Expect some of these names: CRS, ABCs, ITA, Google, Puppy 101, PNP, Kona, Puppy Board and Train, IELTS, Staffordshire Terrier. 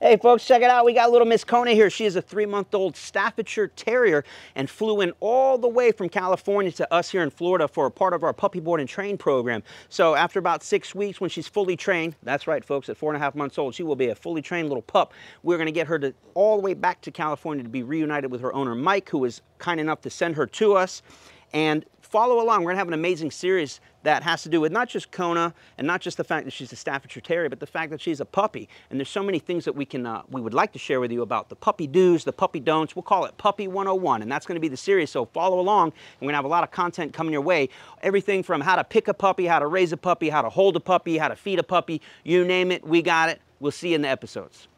Hey folks, check it out. We got little Miss Kona here. She is a 3-month-old Staffordshire Terrier and flew in all the way from California to us here in Florida for a part of our Puppy Board and Train program. So after about 6 weeks, when she's fully trained, that's right folks, at 4.5 months old, she will be a fully trained little pup. We're going to get her to all the way back to California to be reunited with her owner, Mike, who was kind enough to send her to us. And follow along. We're going to have an amazing series that has to do with not just Kona and not just the fact that she's a Staffordshire Terrier, but the fact that she's a puppy. And there's so many things that we would like to share with you about the puppy do's, the puppy don'ts. We'll call it Puppy 101, and that's going to be the series. So follow along. We're going to have a lot of content coming your way. Everything from how to pick a puppy, how to raise a puppy, how to hold a puppy, how to feed a puppy. You name it, we got it. We'll see you in the episodes.